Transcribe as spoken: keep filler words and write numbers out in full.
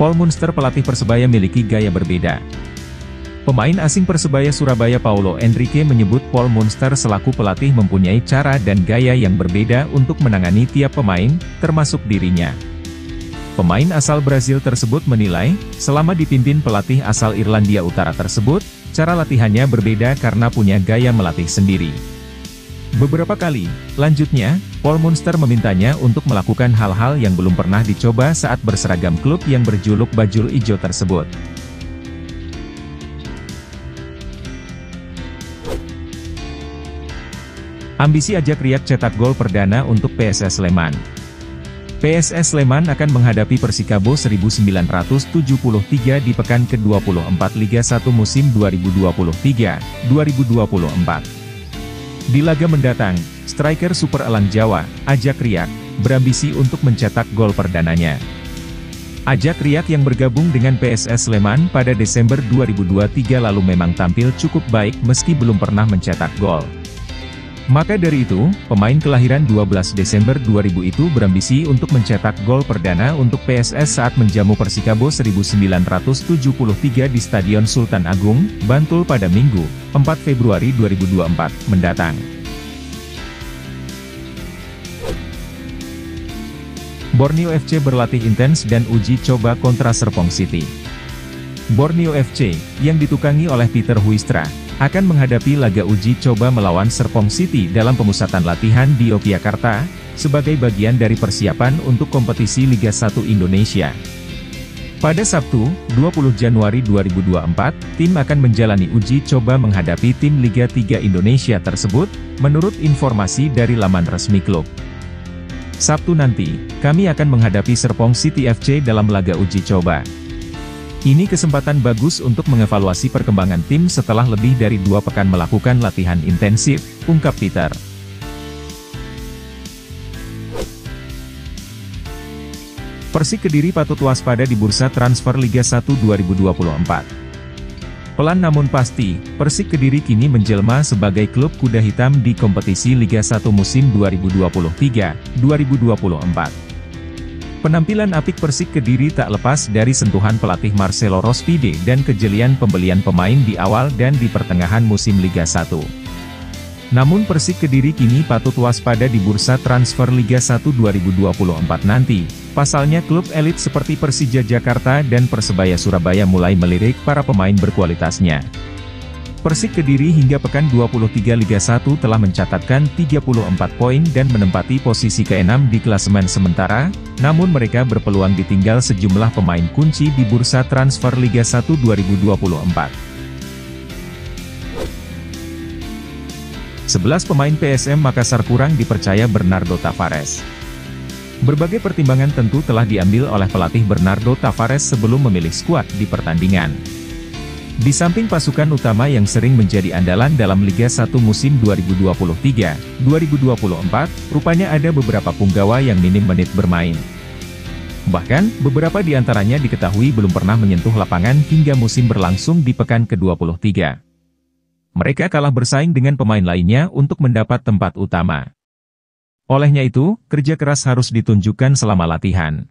Paul Munster pelatih Persebaya memiliki gaya berbeda. Pemain asing Persebaya Surabaya Paulo Enrique menyebut Paul Munster selaku pelatih mempunyai cara dan gaya yang berbeda untuk menangani tiap pemain, termasuk dirinya. Pemain asal Brasil tersebut menilai, selama dipimpin pelatih asal Irlandia Utara tersebut, cara latihannya berbeda karena punya gaya melatih sendiri. Beberapa kali, lanjutnya, Paul Munster memintanya untuk melakukan hal-hal yang belum pernah dicoba saat berseragam klub yang berjuluk Bajul Ijo tersebut. Ambisi Ajak Riak cetak gol perdana untuk P S S Sleman. P S S Sleman akan menghadapi Persikabo seribu sembilan ratus tujuh puluh tiga di pekan ke dua puluh empat Liga satu musim dua ribu dua puluh tiga dua ribu dua puluh empat. Di laga mendatang, striker Super Elang Jawa, Ajak Riak, berambisi untuk mencetak gol perdananya. Ajak Riak yang bergabung dengan P S S Sleman pada Desember dua ribu dua puluh tiga lalu memang tampil cukup baik meski belum pernah mencetak gol. Maka dari itu, pemain kelahiran dua belas Desember dua ribu itu berambisi untuk mencetak gol perdana untuk P S S saat menjamu Persikabo seribu sembilan ratus tujuh puluh tiga di Stadion Sultan Agung, Bantul pada Minggu, empat Februari dua ribu dua puluh empat mendatang. Borneo F C berlatih intens dan uji coba kontra Serpong City. Borneo F C, yang ditukangi oleh Peter Huistra, akan menghadapi laga uji coba melawan Serpong City dalam pemusatan latihan di Yogyakarta, sebagai bagian dari persiapan untuk kompetisi Liga satu Indonesia. Pada Sabtu, dua puluh Januari dua ribu dua puluh empat, tim akan menjalani uji coba menghadapi tim Liga tiga Indonesia tersebut, menurut informasi dari laman resmi klub. Sabtu nanti, kami akan menghadapi Serpong City F C dalam laga uji coba. Ini kesempatan bagus untuk mengevaluasi perkembangan tim setelah lebih dari dua pekan melakukan latihan intensif, ungkap Peter. Persik Kediri patut waspada di bursa transfer Liga satu dua ribu dua puluh empat. Pelan namun pasti, Persik Kediri kini menjelma sebagai klub kuda hitam di kompetisi Liga satu musim dua ribu dua puluh tiga dua ribu dua puluh empat. Penampilan apik Persik Kediri tak lepas dari sentuhan pelatih Marcelo Rospide dan kejelian pembelian pemain di awal dan di pertengahan musim Liga satu. Namun Persik Kediri kini patut waspada di bursa transfer Liga satu dua ribu dua puluh empat nanti, pasalnya klub elit seperti Persija Jakarta dan Persebaya Surabaya mulai melirik para pemain berkualitasnya. Persik Kediri hingga pekan dua puluh tiga Liga satu telah mencatatkan tiga puluh empat poin dan menempati posisi keenam di klasemen sementara, namun mereka berpeluang ditinggal sejumlah pemain kunci di bursa transfer Liga satu dua ribu dua puluh empat. sebelas pemain P S M Makassar kurang dipercaya Bernardo Tavares. Berbagai pertimbangan tentu telah diambil oleh pelatih Bernardo Tavares sebelum memilih skuad di pertandingan. Di samping pasukan utama yang sering menjadi andalan dalam Liga satu musim dua ribu dua puluh tiga dua ribu dua puluh empat, rupanya ada beberapa punggawa yang minim menit bermain. Bahkan, beberapa di antaranya diketahui belum pernah menyentuh lapangan hingga musim berlangsung di pekan ke dua puluh tiga. Mereka kalah bersaing dengan pemain lainnya untuk mendapat tempat utama. Olehnya itu, kerja keras harus ditunjukkan selama latihan.